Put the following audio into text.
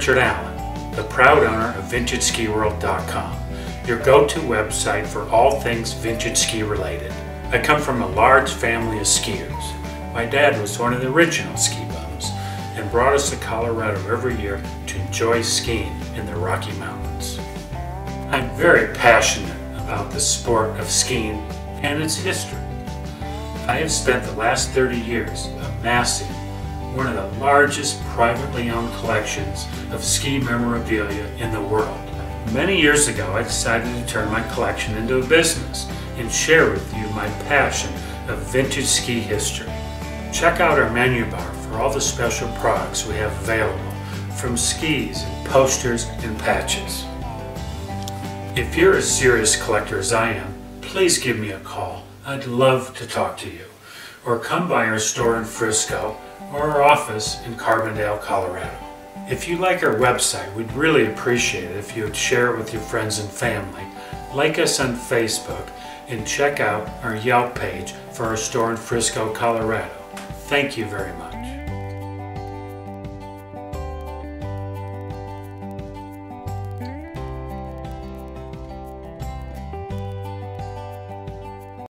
Richard Allen, the proud owner of VintageSkiWorld.com, your go-to website for all things vintage ski related. I come from a large family of skiers. My dad was one of the original ski bums and brought us to Colorado every year to enjoy skiing in the Rocky Mountains. I'm very passionate about the sport of skiing and its history. I have spent the last 30 years amassing one of the largest privately owned collections of ski memorabilia in the world. Many years ago, I decided to turn my collection into a business and share with you my passion of vintage ski history. Check out our menu bar for all the special products we have available, from skis, posters, and patches. If you're a serious collector as I am, please give me a call. I'd love to talk to you. Or come by our store in Frisco or our office in Carbondale, Colorado. If you like our website, we'd really appreciate it if you would share it with your friends and family, like us on Facebook, and check out our Yelp page for our store in Frisco, Colorado. Thank you very much.